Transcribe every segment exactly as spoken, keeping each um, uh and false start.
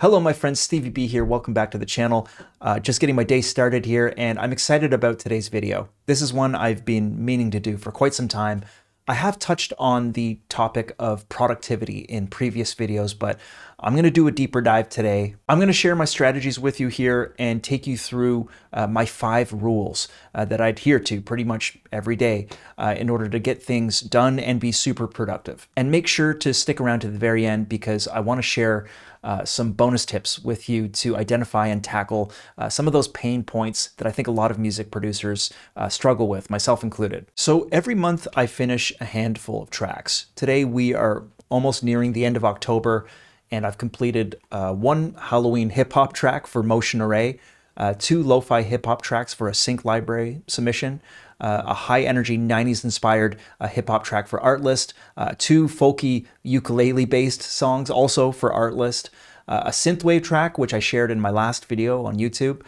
Hello, my friends, Stevie B here. Welcome back to the channel. Uh, just getting my day started here, and I'm excited about today's video. This is one I've been meaning to do for quite some time. I have touched on the topic of productivity in previous videos, but I'm gonna do a deeper dive today. I'm gonna share my strategies with you here and take you through uh, my five rules uh, that I adhere to pretty much every day uh, in order to get things done and be super productive. And make sure to stick around to the very end because I wanna share uh, some bonus tips with you to identify and tackle uh, some of those pain points that I think a lot of music producers uh, struggle with, myself included. So every month I finish a handful of tracks. Today we are almost nearing the end of October, and I've completed uh, one Halloween hip-hop track for Motion Array, uh, two lo-fi hip-hop tracks for a Sync Library submission, uh, a high-energy nineties-inspired uh, hip-hop track for Artlist, uh, two folky ukulele-based songs also for Artlist, uh, a synthwave track, which I shared in my last video on YouTube,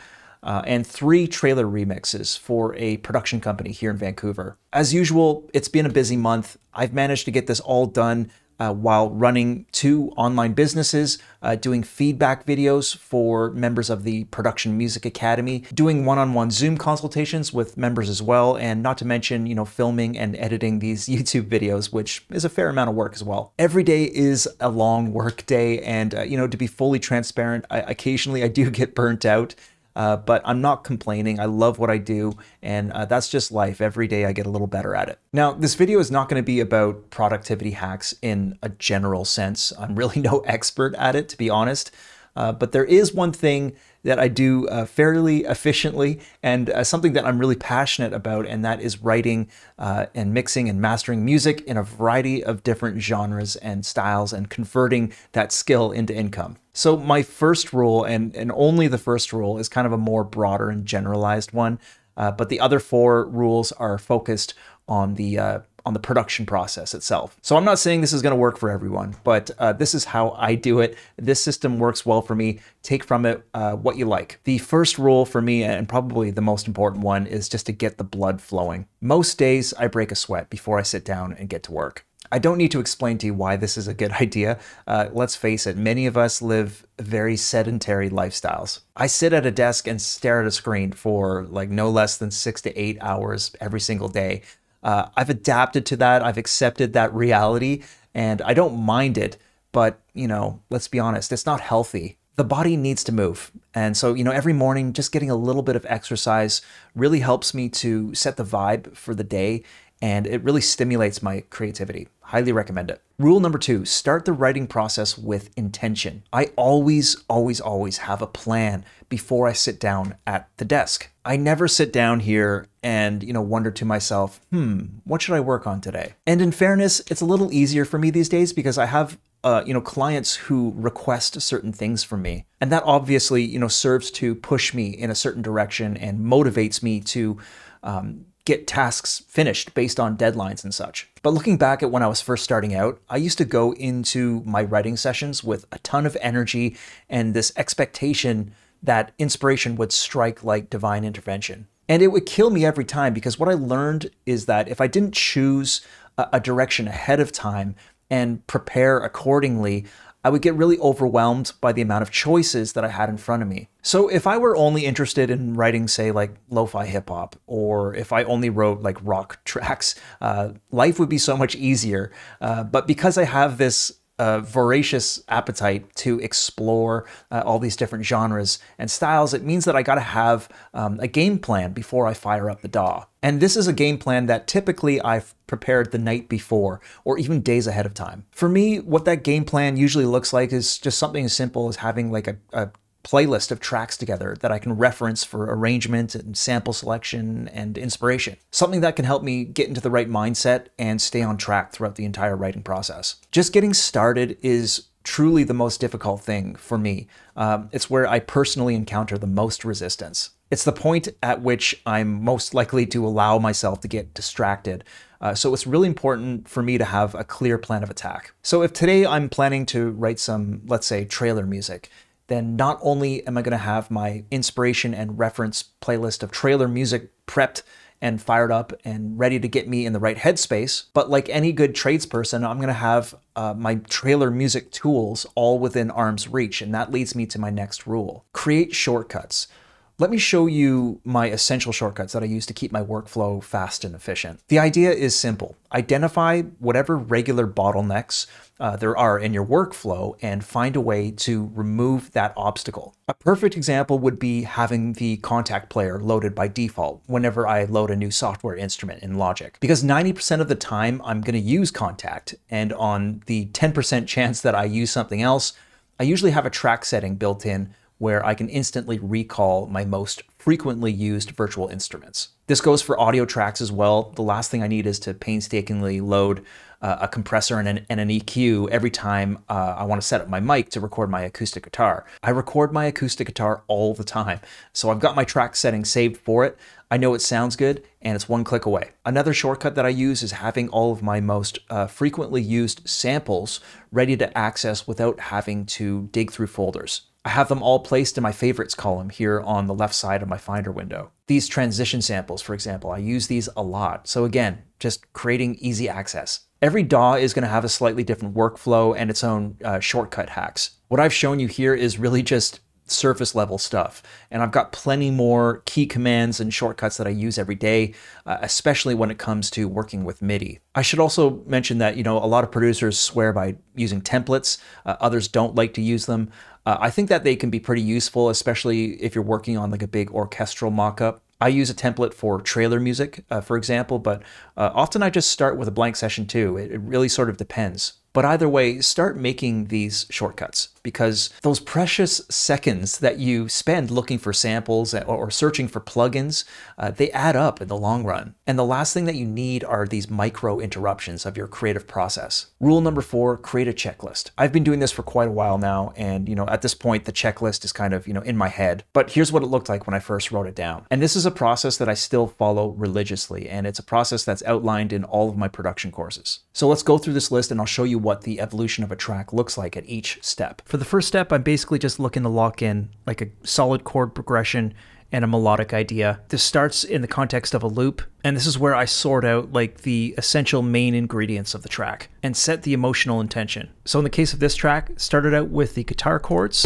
Uh, and three trailer remixes for a production company here in Vancouver. As usual, it's been a busy month. I've managed to get this all done uh, while running two online businesses, uh, doing feedback videos for members of the Production Music Academy, doing one-on-one Zoom consultations with members as well, and not to mention, you know, filming and editing these YouTube videos, which is a fair amount of work as well. Every day is a long work day, and uh, you know, to be fully transparent, I, occasionally I do get burnt out. Uh, but I'm not complaining. I love what I do, and uh, that's just life. Every day I get a little better at it. Now, this video is not going to be about productivity hacks in a general sense. I'm really no expert at it, to be honest. Uh, but there is one thing that I do uh, fairly efficiently, and uh, something that I'm really passionate about, and that is writing uh, and mixing and mastering music in a variety of different genres and styles and converting that skill into income. So my first rule, and, and only the first rule, is kind of a more broader and generalized one, uh, but the other four rules are focused on the uh, on the production process itself. So I'm not saying this is going to work for everyone, but uh, this is how I do it. This system works well for me. Take from it uh, what you like. The first rule for me, and probably the most important one, is just to get the blood flowing. Most days I break a sweat before I sit down and get to work. I don't need to explain to you why this is a good idea. Uh, let's face it, many of us live very sedentary lifestyles. I sit at a desk and stare at a screen for like no less than six to eight hours every single day. Uh, I've adapted to that. I've accepted that reality, and I don't mind it, but, you know, let's be honest, it's not healthy. The body needs to move. And so, you know, every morning, just getting a little bit of exercise really helps me to set the vibe for the day, and it really stimulates my creativity. Highly recommend it. Rule number two, start the writing process with intention. I always, always, always have a plan before I sit down at the desk. I never sit down here and, you know, wonder to myself, hmm, what should I work on today? And in fairness, it's a little easier for me these days because I have Uh, you know, clients who request certain things from me. And that obviously, you know, serves to push me in a certain direction and motivates me to um, get tasks finished based on deadlines and such. But looking back at when I was first starting out, I used to go into my writing sessions with a ton of energy and this expectation that inspiration would strike like divine intervention. And it would kill me every time because what I learned is that if I didn't choose a, a direction ahead of time and prepare accordingly, I would get really overwhelmed by the amount of choices that I had in front of me. So if I were only interested in writing, say, like lo-fi hip-hop, or if I only wrote like rock tracks, uh, life would be so much easier. Uh, but because I have this uh, voracious appetite to explore uh, all these different genres and styles, it means that I gotta have um, a game plan before I fire up the D A W. And this is a game plan that typically I've prepared the night before or even days ahead of time. For me, what that game plan usually looks like is just something as simple as having like a, a playlist of tracks together that I can reference for arrangement and sample selection and inspiration. Something that can help me get into the right mindset and stay on track throughout the entire writing process. Just getting started is truly the most difficult thing for me. Um, it's where I personally encounter the most resistance. It's the point at which I'm most likely to allow myself to get distracted. Uh, so it's really important for me to have a clear plan of attack. So if today I'm planning to write some, let's say, trailer music, then not only am I going to have my inspiration and reference playlist of trailer music prepped and fired up and ready to get me in the right headspace. But like any good tradesperson, I'm going to have uh, my trailer music tools all within arm's reach, and that leads me to my next rule. Create shortcuts. Let me show you my essential shortcuts that I use to keep my workflow fast and efficient. The idea is simple. Identify whatever regular bottlenecks uh, there are in your workflow and find a way to remove that obstacle. A perfect example would be having the Kontakt player loaded by default whenever I load a new software instrument in Logic, because ninety percent of the time I'm going to use Kontakt, and on the ten percent chance that I use something else, I usually have a track setting built in where I can instantly recall my most frequently used virtual instruments. This goes for audio tracks as well. The last thing I need is to painstakingly load uh, a compressor and an, and an E Q every time uh, I want to set up my mic to record my acoustic guitar. I record my acoustic guitar all the time, so I've got my track setting saved for it. I know it sounds good, and it's one click away. Another shortcut that I use is having all of my most uh, frequently used samples ready to access without having to dig through folders. I have them all placed in my favorites column here on the left side of my Finder window. These transition samples, for example, I use these a lot. So again, just creating easy access. Every D A W is going to have a slightly different workflow and its own uh, shortcut hacks. What I've shown you here is really just surface level stuff. And I've got plenty more key commands and shortcuts that I use every day, uh, especially when it comes to working with MIDI. I should also mention that, you know, a lot of producers swear by using templates. Uh, others don't like to use them. Uh, I think that they can be pretty useful, especially if you're working on like a big orchestral mock-up. I use a template for trailer music, uh, for example, but uh, often I just start with a blank session too. It, it really sort of depends. But either way, start making these shortcuts, because those precious seconds that you spend looking for samples or searching for plugins, uh, they add up in the long run. And the last thing that you need are these micro interruptions of your creative process. Rule number four, create a checklist. I've been doing this for quite a while now, and you know, at this point, the checklist is kind of, you know, in my head, but here's what it looked like when I first wrote it down. And this is a process that I still follow religiously, and it's a process that's outlined in all of my production courses. So let's go through this list and I'll show you what the evolution of a track looks like at each step. For the first step, I'm basically just looking to lock in like a solid chord progression and a melodic idea. This starts in the context of a loop, and this is where I sort out like the essential main ingredients of the track and set the emotional intention. So in the case of this track, started out with the guitar chords,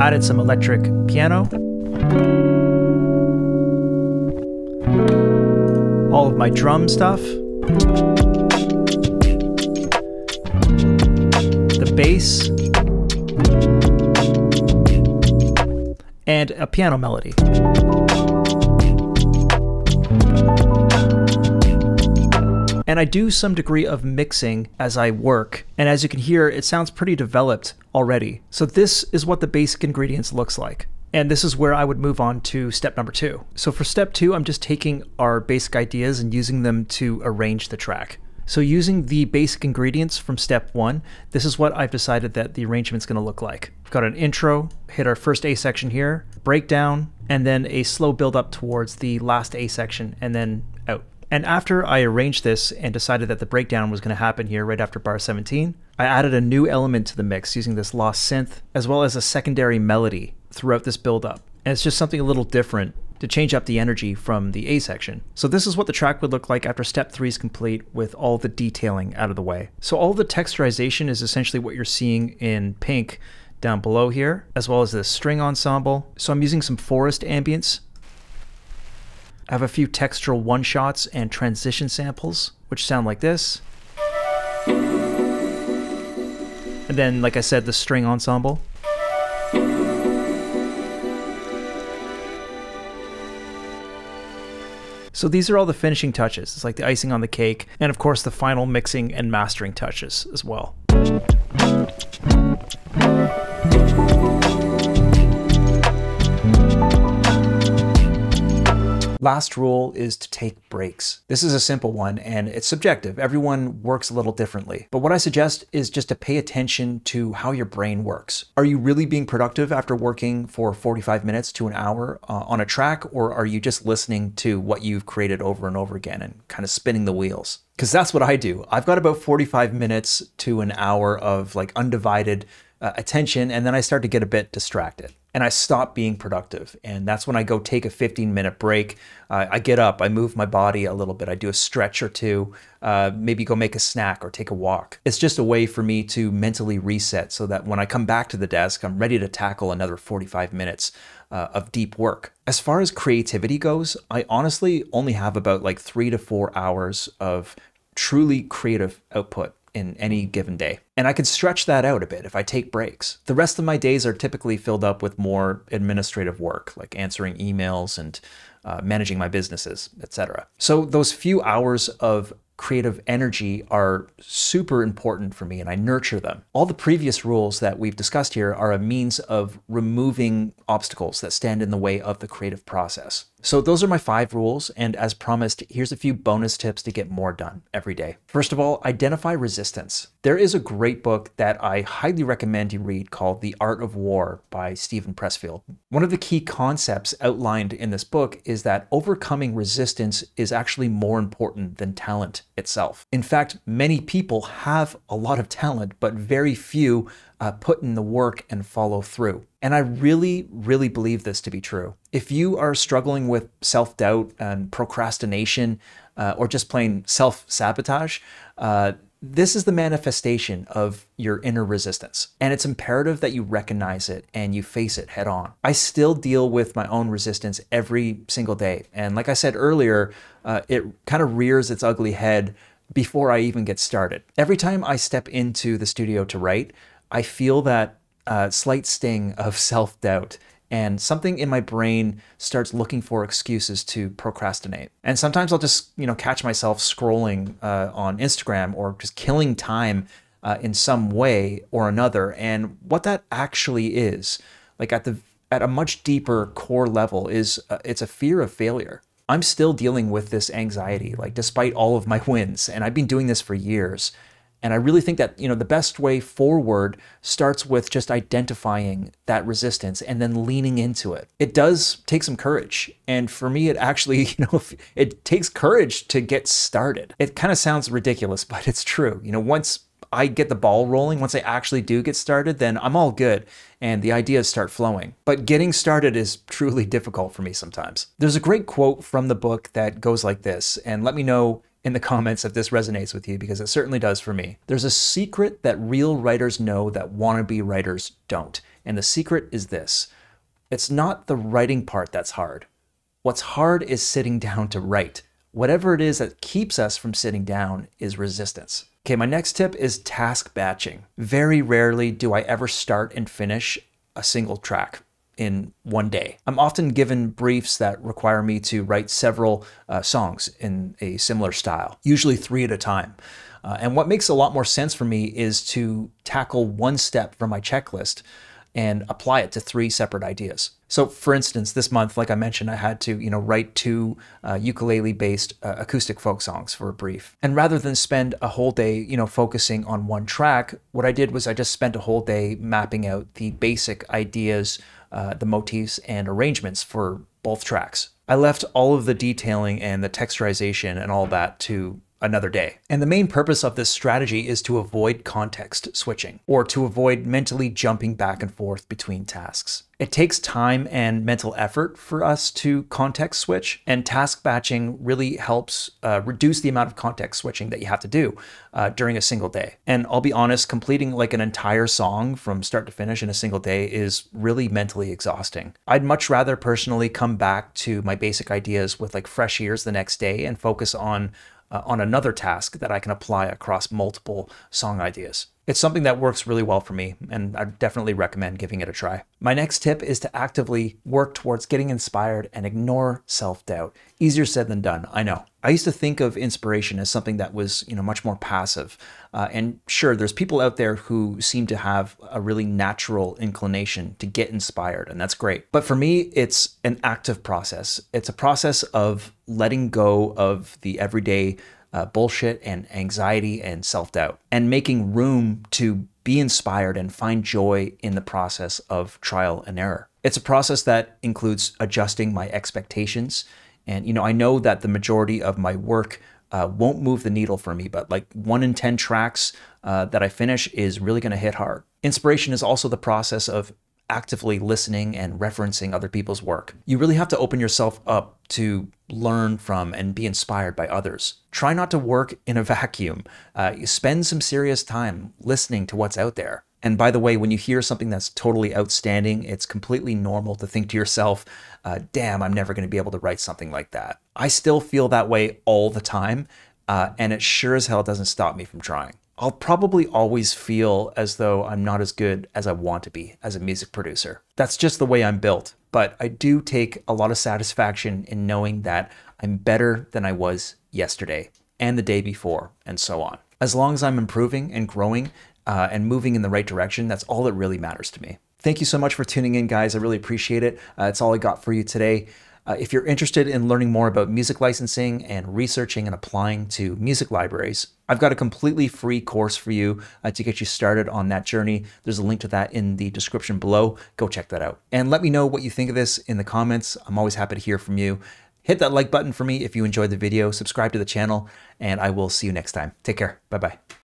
added some electric piano, all of my drum stuff, the bass, and a piano melody. And I do some degree of mixing as I work, and as you can hear, it sounds pretty developed already. So this is what the basic ingredients looks like. And this is where I would move on to step number two. So for step two, I'm just taking our basic ideas and using them to arrange the track. So using the basic ingredients from step one, this is what I've decided that the arrangement's gonna look like. We've got an intro, hit our first A section here, breakdown, and then a slow build up towards the last A section and then out. And after I arranged this and decided that the breakdown was gonna happen here right after bar seventeen, I added a new element to the mix using this lost synth, as well as a secondary melody throughout this build-up. And it's just something a little different to change up the energy from the A section. So this is what the track would look like after step three is complete with all the detailing out of the way. So all the texturization is essentially what you're seeing in pink down below here, as well as this string ensemble. So I'm using some forest ambience. I have a few textural one-shots and transition samples, which sound like this. And then, like I said, the string ensemble. So these are all the finishing touches. It's like the icing on the cake, and of course the final mixing and mastering touches as well. Last rule is to take breaks. This is a simple one and it's subjective. Everyone works a little differently. But what I suggest is just to pay attention to how your brain works. Are you really being productive after working for forty-five minutes to an hour uh, on a track, or are you just listening to what you've created over and over again and kind of spinning the wheels? because that's what I do. I've got about forty-five minutes to an hour of like undivided uh, attention, and then I start to get a bit distracted and I stop being productive. And that's when I go take a fifteen minute break. Uh, I get up, I move my body a little bit. I do a stretch or two, uh, maybe go make a snack or take a walk. It's just a way for me to mentally reset so that when I come back to the desk, I'm ready to tackle another forty-five minutes uh, of deep work. As far as creativity goes, I honestly only have about like three to four hours of truly creative output in any given day. And I can stretch that out a bit if I take breaks. The rest of my days are typically filled up with more administrative work, like answering emails and uh, managing my businesses, et cetera. So those few hours of creative energy are super important for me, and I nurture them. All the previous rules that we've discussed here are a means of removing obstacles that stand in the way of the creative process. So those are my five rules, and as promised, here's a few bonus tips to get more done every day. First of all, identify resistance. There is a great book that I highly recommend you read called The Art of War by Stephen Pressfield. One of the key concepts outlined in this book is that overcoming resistance is actually more important than talent itself. In fact, many people have a lot of talent, but very few Uh, put in the work and follow through. And I really, really believe this to be true. If you are struggling with self-doubt and procrastination, uh, or just plain self-sabotage, uh, this is the manifestation of your inner resistance. And it's imperative that you recognize it and you face it head on. I still deal with my own resistance every single day. And like I said earlier, uh, it kind of rears its ugly head before I even get started. Every time I step into the studio to write, I feel that uh, slight sting of self-doubt, and something in my brain starts looking for excuses to procrastinate. And sometimes I'll just, you know, catch myself scrolling uh, on Instagram or just killing time uh, in some way or another. And what that actually is, like at the at a much deeper core level, is uh, it's a fear of failure. I'm still dealing with this anxiety, like despite all of my wins, and I've been doing this for years. And I really think that, you know, the best way forward starts with just identifying that resistance and then leaning into it. It does take some courage. And for me, it actually, you know, it takes courage to get started. It kind of sounds ridiculous, but it's true. You know, once I get the ball rolling, once I actually do get started, then I'm all good and the ideas start flowing. But getting started is truly difficult for me sometimes. There's a great quote from the book that goes like this, and let me know in the comments if this resonates with you, because it certainly does for me. There's a secret that real writers know that wannabe writers don't. And the secret is this: it's not the writing part that's hard. What's hard is sitting down to write. Whatever it is that keeps us from sitting down is resistance. Okay, my next tip is task batching. Very rarely do I ever start and finish a single track in one day. I'm often given briefs that require me to write several uh, songs in a similar style, usually three at a time. Uh, and what makes a lot more sense for me is to tackle one step from my checklist and apply it to three separate ideas. So for instance, this month, like I mentioned, I had to, you know, write two uh, ukulele-based uh, acoustic folk songs for a brief. And rather than spend a whole day, you know, focusing on one track, what I did was I just spent a whole day mapping out the basic ideas, uh, the motifs and arrangements for both tracks. I left all of the detailing and the texturization and all that to another day. And the main purpose of this strategy is to avoid context switching, or to avoid mentally jumping back and forth between tasks. It takes time and mental effort for us to context switch, and task batching really helps uh, reduce the amount of context switching that you have to do uh, during a single day. And I'll be honest, completing like an entire song from start to finish in a single day is really mentally exhausting. I'd much rather personally come back to my basic ideas with like fresh ears the next day and focus on Uh, on another task that I can apply across multiple song ideas. It's something that works really well for me, and I definitely recommend giving it a try. My next tip is to actively work towards getting inspired and ignore self-doubt. Easier said than done, I know. I used to think of inspiration as something that was, you know, much more passive. Uh, and sure, there's people out there who seem to have a really natural inclination to get inspired, and that's great. But for me, it's an active process. It's a process of letting go of the everyday Uh, bullshit and anxiety and self-doubt, and making room to be inspired and find joy in the process of trial and error. It's a process that includes adjusting my expectations. And, you know, I know that the majority of my work uh, won't move the needle for me, but like one in ten tracks uh, that I finish is really going to hit hard. Inspiration is also the process of actively listening and referencing other people's work. You really have to open yourself up to learn from and be inspired by others. Try not to work in a vacuum. Uh, you spend some serious time listening to what's out there. And by the way, when you hear something that's totally outstanding, it's completely normal to think to yourself, uh, damn, I'm never going to be able to write something like that. I still feel that way all the time, uh, and it sure as hell doesn't stop me from trying. I'll probably always feel as though I'm not as good as I want to be as a music producer. That's just the way I'm built, but I do take a lot of satisfaction in knowing that I'm better than I was yesterday and the day before and so on. As long as I'm improving and growing uh, and moving in the right direction, that's all that really matters to me. Thank you so much for tuning in, guys. I really appreciate it. Uh, it's all I got for you today. Uh, if you're interested in learning more about music licensing and researching and applying to music libraries, I've got a completely free course for you uh, to get you started on that journey. There's a link to that in the description below. Go check that out. And let me know what you think of this in the comments. I'm always happy to hear from you. Hit that like button for me if you enjoyed the video, subscribe to the channel, and I will see you next time. Take care. Bye-bye.